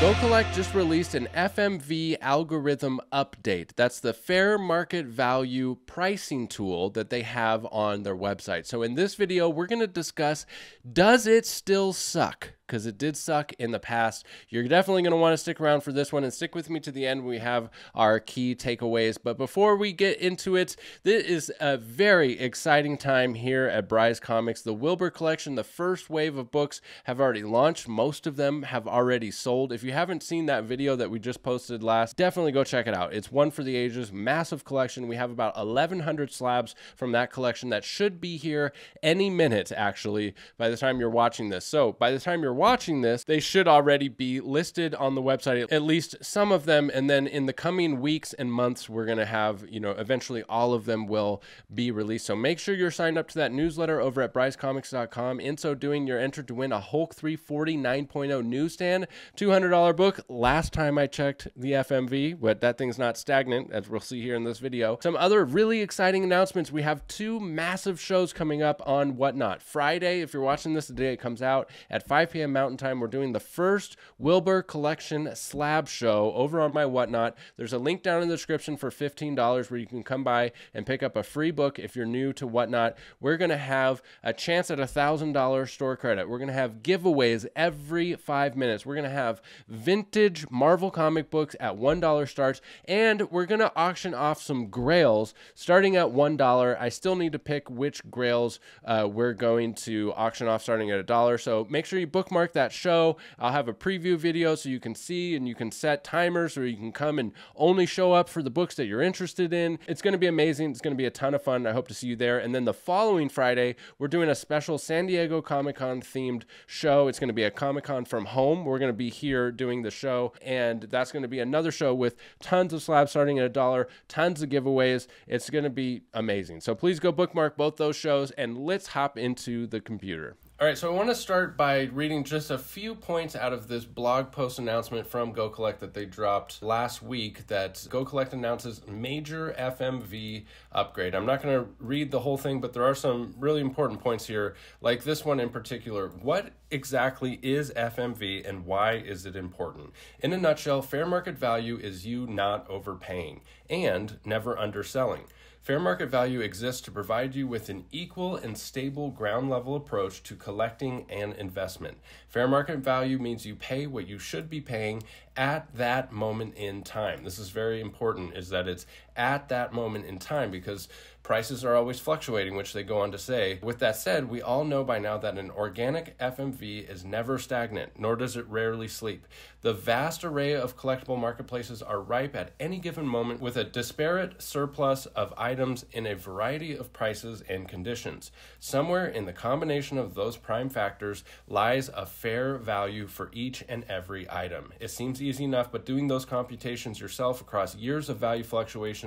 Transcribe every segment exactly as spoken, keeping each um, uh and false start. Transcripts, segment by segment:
GoCollect just released an F M V algorithm update. That's the fair market value pricing tool that they have on their website. So in this video, we're going to discuss, does it still suck? Because it did suck in the past. You're definitely going to want to stick around for this one and stick with me to the end. We have our key takeaways. But before we get into it, this is a very exciting time here at Bry's Comics. The Wilbur Collection, the first wave of books have already launched. Most of them have already sold. If you haven't seen that video that we just posted last, definitely go check it out. It's one for the ages, massive collection. We have about eleven hundred slabs from that collection that should be here any minute, actually, by the time you're watching this. So by the time you're watching this, they should already be listed on the website, at least some of them, and then in the coming weeks and months we're going to have, you know, eventually all of them will be released. So make sure you're signed up to that newsletter over at Bryce Comics dot com. In so doing, you're entered to win a Hulk three forty nine point oh newsstand, two hundred dollar book. Last time I checked the F M V, but that thing's not stagnant, as we'll see here in this video. Some other really exciting announcements. We have two massive shows coming up on Whatnot. Friday, if you're watching this the day it comes out, at five P M Mountain Time, we're doing the first Wilbur Collection slab show over on my Whatnot. There's a link down in the description for fifteen dollars where you can come by and pick up a free book if you're new to Whatnot. We're going to have a chance at a thousand dollar store credit. We're going to have giveaways every five minutes. We're going to have vintage Marvel comic books at one dollar starts, and we're going to auction off some grails starting at one dollar. I still need to pick which grails uh, we're going to auction off starting at a dollar. So make sure you bookmark that show. I'll have a preview video so you can see, and you can set timers, or you can come and only show up for the books that you're interested in. It's going to be amazing. It's going to be a ton of fun. I hope to see you there. And then the following Friday, we're doing a special San Diego Comic-Con themed show. It's going to be a Comic-Con from home. We're going to be here doing the show, and that's going to be another show with tons of slabs starting at a dollar, tons of giveaways. It's going to be amazing. So please go bookmark both those shows, and let's hop into the computer. All right, so I want to start by reading just a few points out of this blog post announcement from GoCollect that they dropped last week, that GoCollect announces major F M V upgrade. I'm not going to read the whole thing, but there are some really important points here, like this one in particular. What exactly is F M V and why is it important? In a nutshell, fair market value is you not overpaying and never underselling. Fair market value exists to provide you with an equal and stable ground level approach to collecting and investment. Fair market value means you pay what you should be paying at that moment in time. This is very important, is that it's at that moment in time, because prices are always fluctuating, which they go on to say. With that said, we all know by now that an organic F M V is never stagnant, nor does it rarely sleep. The vast array of collectible marketplaces are ripe at any given moment with a disparate surplus of items in a variety of prices and conditions. Somewhere in the combination of those prime factors lies a fair value for each and every item. It seems easy enough, but doing those computations yourself across years of value fluctuations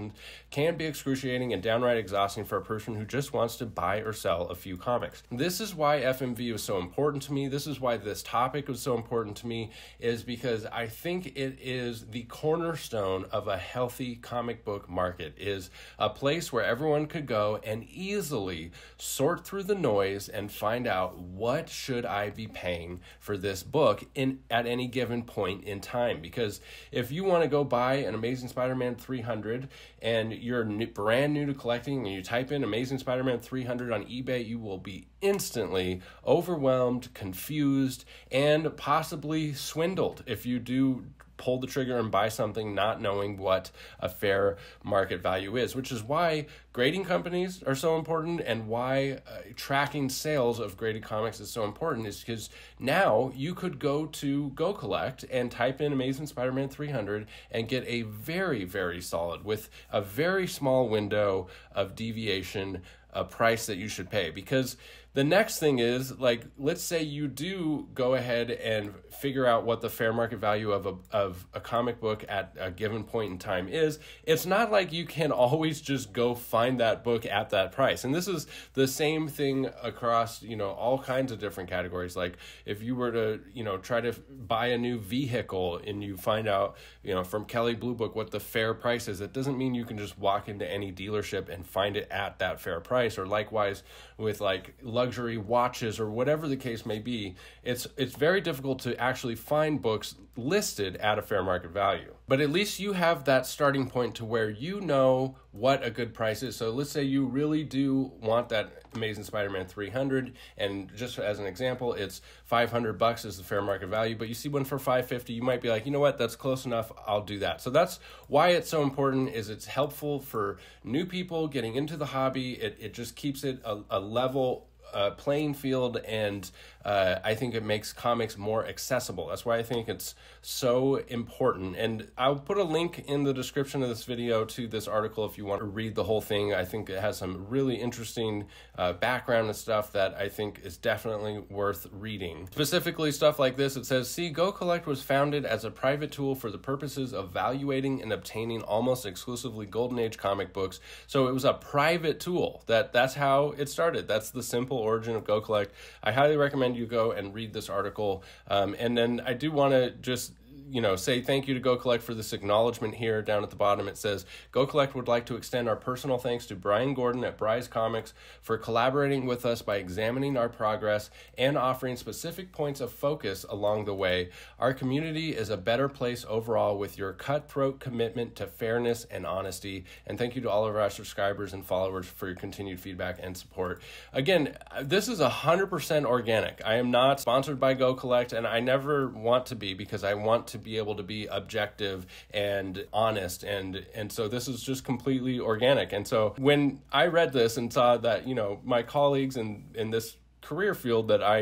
can be excruciating and downright exhausting for a person who just wants to buy or sell a few comics. This is why F M V was so important to me. This is why this topic was so important to me, is because I think it is the cornerstone of a healthy comic book market, is a place where everyone could go and easily sort through the noise and find out, what should I be paying for this book in at any given point in time? Because if you want to go buy an Amazing Spider-Man three hundred and you're new, brand new to collecting, and you type in Amazing Spider-Man three hundred on eBay, you will be instantly overwhelmed, confused, and possibly swindled if you do pull the trigger and buy something not knowing what a fair market value is, which is why grading companies are so important, and why uh, tracking sales of graded comics is so important, is because now you could go to GoCollect and type in Amazing Spider-Man three hundred and get a very, very solid, with a very small window of deviation, a price that you should pay. Because the next thing is, like, let's say you do go ahead and figure out what the fair market value of a, of a comic book at a given point in time is. It's not like you can always just go find that book at that price. And this is the same thing across, you know, all kinds of different categories. Like if you were to, you know, try to buy a new vehicle and you find out, you know, from Kelly Blue Book what the fair price is, it doesn't mean you can just walk into any dealership and find it at that fair price. Or likewise with like luxury luxury watches or whatever the case may be, it's it's very difficult to actually find books listed at a fair market value. But at least you have that starting point to where you know what a good price is. So let's say you really do want that Amazing Spider-Man three hundred, and just as an example, it's five hundred bucks is the fair market value, but you see one for five fifty, you might be like, you know what, that's close enough, I'll do that. So that's why it's so important, is it's helpful for new people getting into the hobby. It, it just keeps it a, a level Uh, playing field, and uh, I think it makes comics more accessible. That's why I think it's so important. And I'll put a link in the description of this video to this article if you want to read the whole thing. I think it has some really interesting uh, background and stuff that I think is definitely worth reading. Specifically stuff like this, it says, see, GoCollect was founded as a private tool for the purposes of valuating and obtaining almost exclusively Golden Age comic books. So it was a private tool. That, that's how it started. That's the simple origin of GoCollect. I highly recommend you go and read this article. Um, and then I do want to just you know, say thank you to GoCollect for this acknowledgement here down at the bottom. It says, GoCollect would like to extend our personal thanks to Brian Gordon at Bry's Comics for collaborating with us by examining our progress and offering specific points of focus along the way. Our community is a better place overall with your cutthroat commitment to fairness and honesty. And thank you to all of our subscribers and followers for your continued feedback and support. Again, this is one hundred percent organic. I am not sponsored by GoCollect, and I never want to be, because I want to be able to be objective and honest, and and so this is just completely organic. And so when I read this and saw that, you know, my colleagues in in this career field that I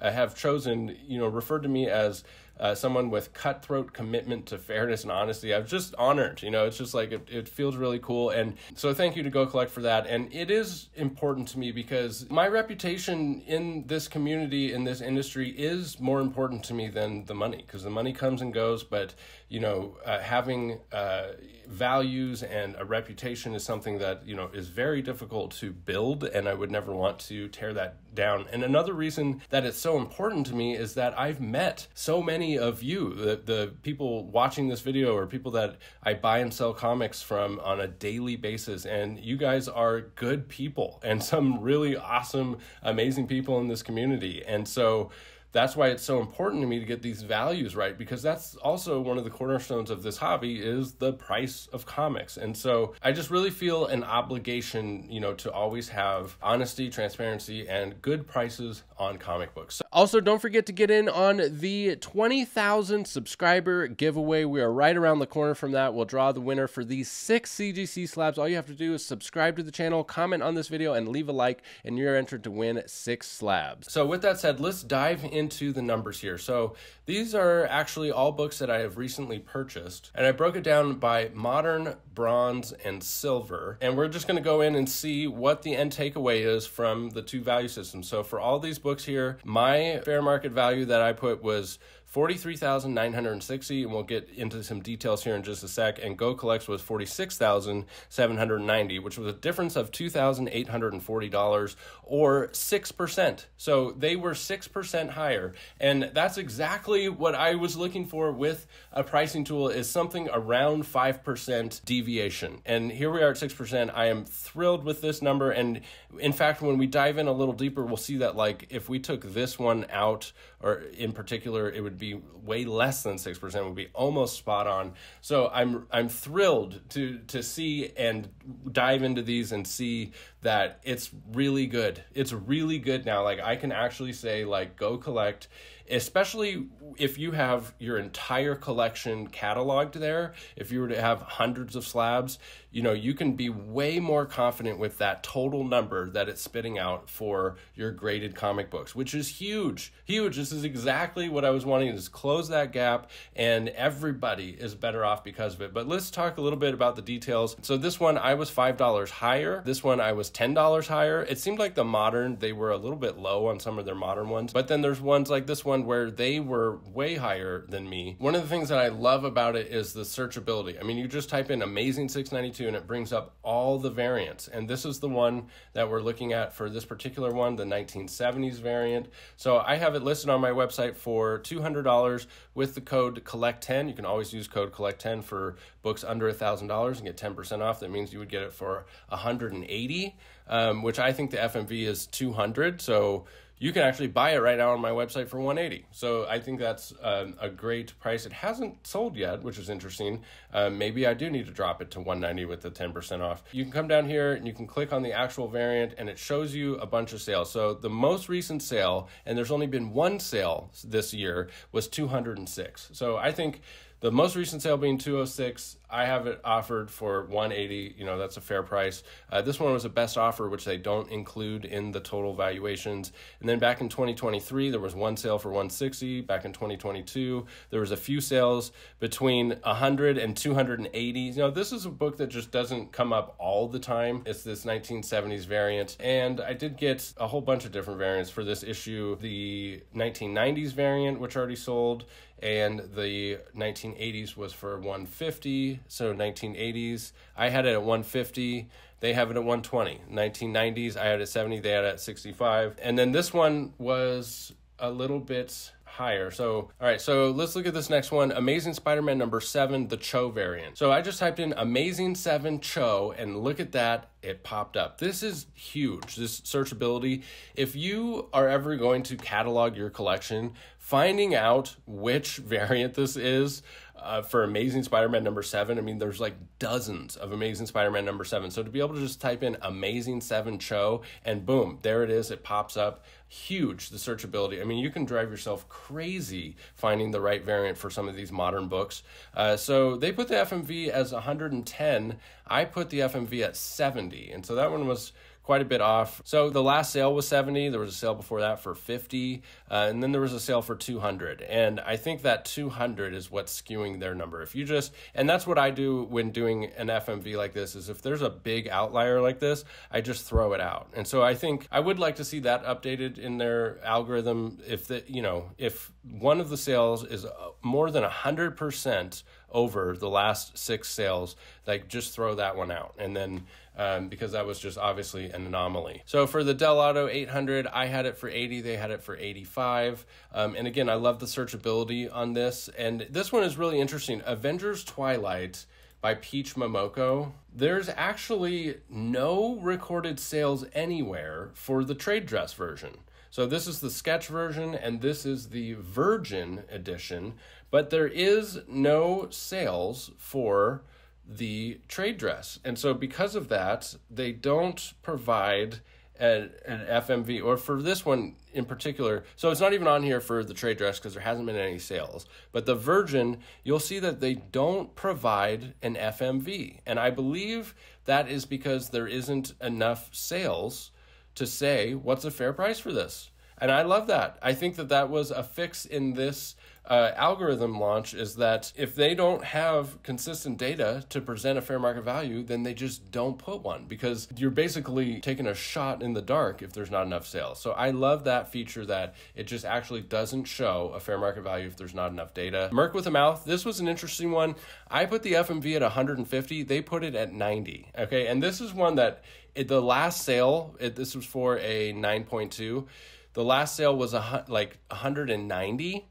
have chosen, you know, referred to me as uh, someone with cutthroat commitment to fairness and honesty, I'm just honored. You know, it's just like it, it feels really cool. And so thank you to GoCollect for that. And it is important to me because my reputation in this community, in this industry, is more important to me than the money, because the money comes and goes. But you know, uh, having uh, values and a reputation is something that, you know, is very difficult to build, and I would never want to tear that down. And another reason that it's so important to me is that I've met so many of you, the, the people watching this video or people that I buy and sell comics from on a daily basis, and you guys are good people and some really awesome, amazing people in this community. And so that's why it's so important to me to get these values right, because that's also one of the cornerstones of this hobby, is the price of comics. And so I just really feel an obligation, you know, to always have honesty, transparency, and good prices on comic books. So also, don't forget to get in on the twenty thousand subscriber giveaway. We are right around the corner from that. We'll draw the winner for these six C G C slabs. All you have to do is subscribe to the channel, comment on this video, and leave a like, and you're entered to win six slabs. So with that said, let's dive in into the numbers here. So these are actually all books that I have recently purchased, and I broke it down by modern, bronze, and silver, and we're just going to go in and see what the end takeaway is from the two value systems. So for all these books here, my fair market value that I put was forty-three thousand nine hundred sixty, and we'll get into some details here in just a sec. And GoCollect was forty-six thousand seven hundred ninety, which was a difference of two thousand eight hundred forty dollars, or six percent. So they were six percent higher, and that's exactly what I was looking for with a pricing tool, is something around five percent deviation. And here we are at six percent. I am thrilled with this number, and in fact, when we dive in a little deeper, we'll see that, like, if we took this one out, or in particular, it would be be way less than six percent, would be almost spot on. So I'm I'm thrilled to to see and dive into these and see that it's really good. It's really good now. Like, I can actually say, like, GoCollect, especially if you have your entire collection cataloged there, if you were to have hundreds of slabs, you know, you can be way more confident with that total number that it's spitting out for your graded comic books, which is huge, huge. This is exactly what I was wanting, is close that gap, and everybody is better off because of it. But let's talk a little bit about the details. So this one, I was five dollars higher. This one, I was ten dollars higher. It seemed like the modern, they were a little bit low on some of their modern ones, but then there's ones like this one where they were way higher than me. One of the things that I love about it is the searchability. I mean, you just type in Amazing six ninety-two and it brings up all the variants. And this is the one that we're looking at for this particular one, the nineteen seventies variant. So I have it listed on my website for two hundred dollars with the code collect ten. You can always use code collect ten for books under one thousand dollars and get ten percent off. That means you would get it for one hundred eighty dollars. um, which I think the F M V is two hundred. So you can actually buy it right now on my website for one eighty. So I think that's um, a great price. It hasn't sold yet, which is interesting. Uh, maybe I do need to drop it to one ninety with the ten percent off. You can come down here and you can click on the actual variant and it shows you a bunch of sales. So the most recent sale, and there's only been one sale this year, was two hundred six. So I think the most recent sale being two oh six, I have it offered for one eighty. You know, that's a fair price. Uh, this one was a best offer, which they don't include in the total valuations. And then back in twenty twenty-three, there was one sale for one sixty. Back in twenty twenty-two, there was a few sales between one hundred and two eighty. You know, this is a book that just doesn't come up all the time. It's this nineteen seventies variant. And I did get a whole bunch of different variants for this issue. The nineteen nineties variant, which already sold, and the nineteen eighties was for one fifty. So nineteen eighties, I had it at one fifty. They have it at one twenty. nineteen nineties, I had it at seventy. They had it at sixty-five. And then this one was a little bit higher. So, all right, so let's look at this next one. Amazing Spider-Man number seven, the Cho variant. So I just typed in Amazing seven Cho and look at that, it popped up. This is huge, this searchability. If you are ever going to catalog your collection, finding out which variant this is uh, for Amazing Spider-Man number seven, I mean, there's like dozens of Amazing Spider-Man number seven. So to be able to just type in Amazing seven Cho and boom, there it is, it pops up. Huge, the searchability. I mean, you can drive yourself crazy finding the right variant for some of these modern books. Uh, so they put the F M V as one hundred ten. I put the F M V at seventy. And so that one was quite a bit off. So the last sale was seventy. There was a sale before that for fifty. Uh, and then there was a sale for two hundred. And I think that two hundred is what's skewing their number. If you just, and that's what I do when doing an F M V like this, is if there's a big outlier like this, I just throw it out. And so I think I would like to see that updated in their algorithm. If the, you know, if one of the sales is more than one hundred percent over the last six sales, like just throw that one out. And then um, because that was just obviously an anomaly. So for the Del Auto eight hundred, I had it for eighty, they had it for eighty-five. Um, and again, I love the searchability on this. And this one is really interesting. Avengers Twilight by Peach Momoko. There's actually no recorded sales anywhere for the trade dress version. So this is the sketch version and this is the virgin edition, but there is no sales for the trade dress. And so because of that, they don't provide an, an F M V, or for this one in particular. So it's not even on here for the trade dress because there hasn't been any sales, but the virgin, you'll see that they don't provide an F M V. And I believe that is because there isn't enough sales to say what's a fair price for this. And I love that. I think that that was a fix in this uh, algorithm launch, is that if they don't have consistent data to present a fair market value, then they just don't put one, because you're basically taking a shot in the dark if there's not enough sales. So I love that feature, that it just actually doesn't show a fair market value if there's not enough data. Merc with a Mouth, this was an interesting one. I put the F M V at one hundred fifty, they put it at ninety, okay? And this is one that it, the last sale, it, this was for a nine point two. The last sale was a, like one hundred ninety,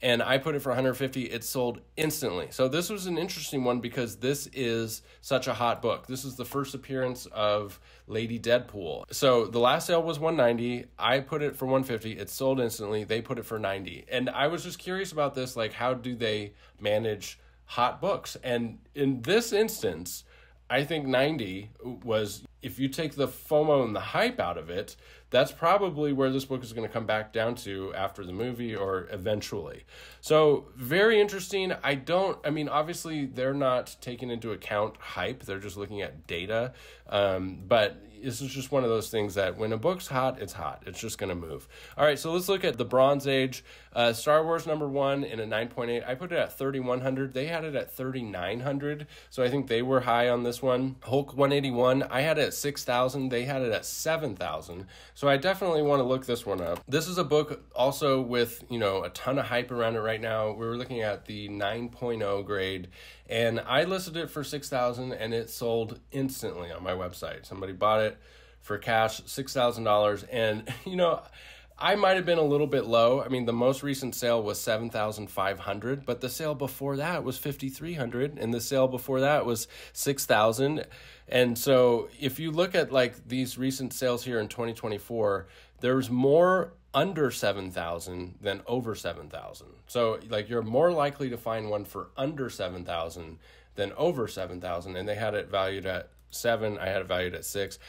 and I put it for one hundred fifty. It sold instantly. So this was an interesting one because this is such a hot book. This is the first appearance of Lady Deadpool. So the last sale was one ninety. I put it for one fifty. It sold instantly. They put it for ninety. And I was just curious about this, like, how do they manage hot books? And in this instance, I think ninety was, if you take the FOMO and the hype out of it, that's probably where this book is going to come back down to after the movie or eventually. So very interesting. I don't, I mean, obviously they're not taking into account hype. They're just looking at data. Um, but this is just one of those things that when a book's hot, it's hot. It's just going to move. All right, so let's look at the Bronze Age. Uh, Star Wars number one in a nine point eight. I put it at thirty-one hundred. They had it at thirty-nine hundred. So I think they were high on this one. Hulk one eighty-one. I had it at six thousand. They had it at seven thousand. So I definitely want to look this one up. This is a book also with, you know, a ton of hype around it right now. We were looking at the nine point oh grade, and I listed it for six thousand and it sold instantly on my website. Somebody bought it for cash, six thousand dollars. And, you know, I might have been a little bit low. I mean, the most recent sale was seven thousand five hundred dollars, but the sale before that was five thousand three hundred dollars, and the sale before that was six thousand dollars. And so if you look at like these recent sales here in twenty twenty-four, there's more under seven thousand dollars than over seven thousand dollars. So like you're more likely to find one for under seven thousand dollars than over seven thousand dollars, and they had it valued at seven, I had it valued at six.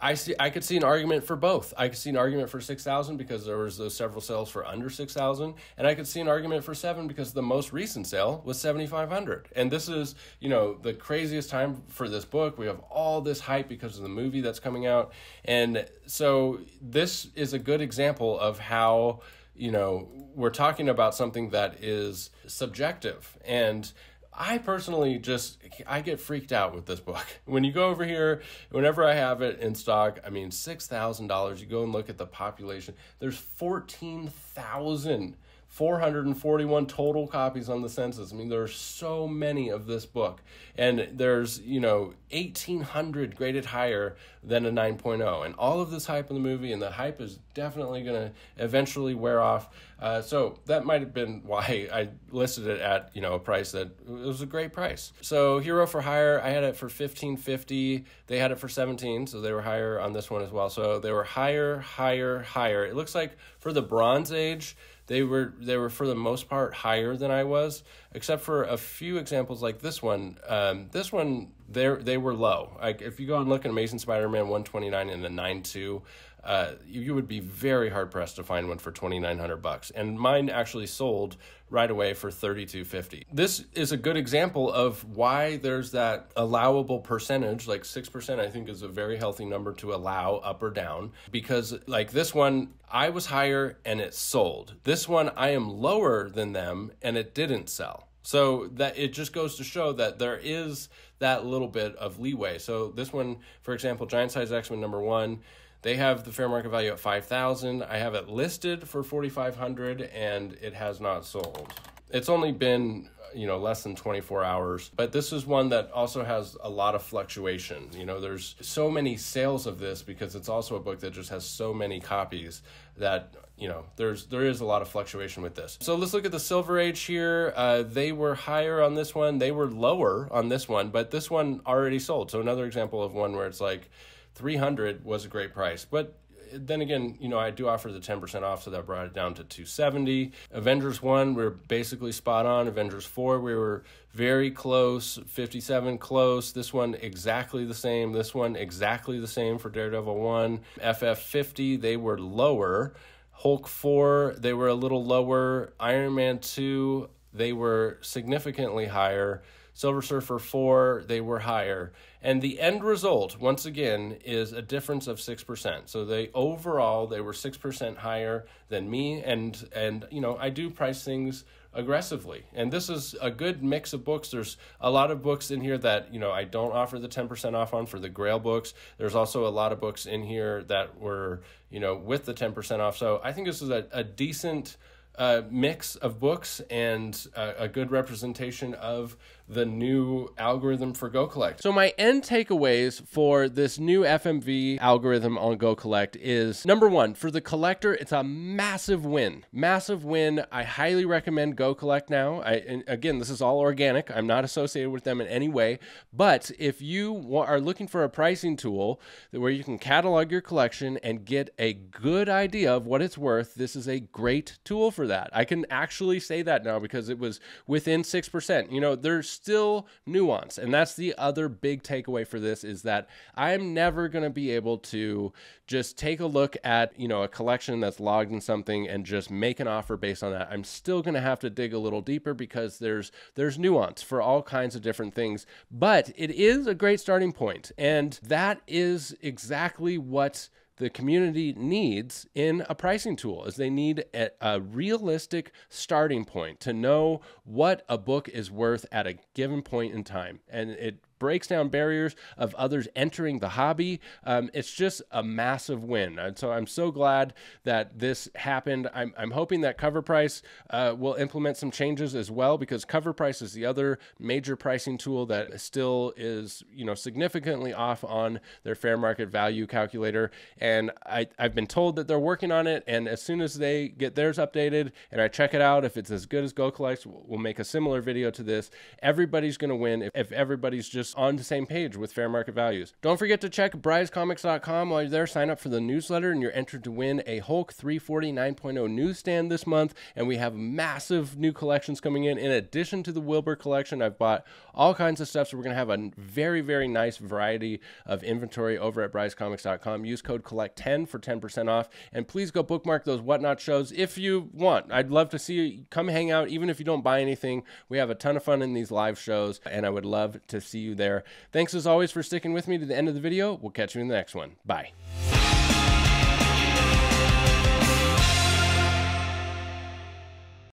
I see. I could see an argument for both. I could see an argument for six thousand because there was those several sales for under six thousand, and I could see an argument for seven because the most recent sale was seventy five hundred. And this is, you know, the craziest time for this book. We have all this hype because of the movie that's coming out, and so this is a good example of how, you know, we're talking about something that is subjective. And I personally just, I get freaked out with this book. When you go over here, whenever I have it in stock, I mean, six thousand dollars, you go and look at the population, there's fourteen thousand four hundred forty-one total copies on the census. I mean, there are so many of this book, and there's, you know, eighteen hundred graded higher than a nine point oh, and all of this hype in the movie, and the hype is definitely going to eventually wear off. Uh, so that might have been why I listed it at, you know, a price that it was a great price. So Hero for Hire, I had it for fifteen fifty. They had it for seventeen, so they were higher on this one as well. So they were higher, higher, higher. It looks like for the Bronze Age, They were, they were for the most part higher than I was, except for a few examples like this one. Um, this one, they were low. Like if you go and look at Amazing Spider-Man one twenty-nine and the nine two, uh, you, you would be very hard-pressed to find one for twenty-nine hundred bucks. And mine actually sold right away for thirty-two fifty. This is a good example of why there's that allowable percentage, like six percent I think is a very healthy number to allow up or down, because like this one, I was higher and it sold. This one, I am lower than them and it didn't sell. So that it just goes to show that there is that little bit of leeway. So this one, for example, Giant Size X-Men number one, they have the fair market value at five thousand. I have it listed for forty-five hundred and it has not sold. It's only been, you know, less than twenty-four hours, but this is one that also has a lot of fluctuation. You know, there's so many sales of this because it's also a book that just has so many copies that, you know, there's, there is a lot of fluctuation with this. So let's look at the Silver Age here. Uh, they were higher on this one. They were lower on this one, but this one already sold. So another example of one where it's like three hundred was a great price, but then again, you know, I do offer the ten percent off, so that brought it down to two seventy. Avengers one, we were basically spot on. Avengers four, we were very close, fifty-seven close. This one exactly the same. This one exactly the same for Daredevil one. F F fifty, they were lower. Hulk four, they were a little lower. Iron Man two, they were significantly higher. Silver Surfer four, they were higher. And the end result, once again, is a difference of six percent. So they overall, they were six percent higher than me. And, and you know, I do price things aggressively. And this is a good mix of books. There's a lot of books in here that, you know, I don't offer the ten percent off on for the Grail books. There's also a lot of books in here that were, you know, with the ten percent off. So I think this is a, a decent Uh, mix of books and uh, a good representation of the new algorithm for GoCollect. So my end takeaways for this new F M V algorithm on GoCollect is, number one, for the collector, it's a massive win. Massive win. I highly recommend GoCollect now. I, and again, this is all organic. I'm not associated with them in any way. But if you are looking for a pricing tool where you can catalog your collection and get a good idea of what it's worth, this is a great tool for that. I can actually say that now because it was within six percent. You know, there's still nuance. And that's the other big takeaway for this, is that I'm never going to be able to just take a look at, you know, a collection that's logged in something and just make an offer based on that. I'm still going to have to dig a little deeper because there's, there's nuance for all kinds of different things, but it is a great starting point. And that is exactly what the community needs in a pricing tool, is they need a, a realistic starting point to know what a book is worth at a given point in time. And it breaks down barriers of others entering the hobby. Um, it's just a massive win. And so I'm so glad that this happened. I'm, I'm hoping that CoverPrice uh, will implement some changes as well, because CoverPrice is the other major pricing tool that still is, you know, significantly off on their fair market value calculator. And I, I've been told that they're working on it. And as soon as they get theirs updated and I check it out, if it's as good as GoCollect, we'll make a similar video to this. Everybody's going to win if, if everybody's just on the same page with fair market values. Don't forget to check Bryce Comics dot com while you're there. Sign up for the newsletter and you're entered to win a Hulk three forty nine point oh newsstand this month. And we have massive new collections coming in. In addition to the Wilbur collection, I've bought all kinds of stuff. So we're going to have a very, very nice variety of inventory over at Bryce Comics dot com. Use code collect ten for ten percent off. And please go bookmark those Whatnot shows if you want. I'd love to see you. Come hang out, even if you don't buy anything. We have a ton of fun in these live shows, and I would love to see you there. Thanks as always for sticking with me to the end of the video. We'll catch you in the next one. Bye.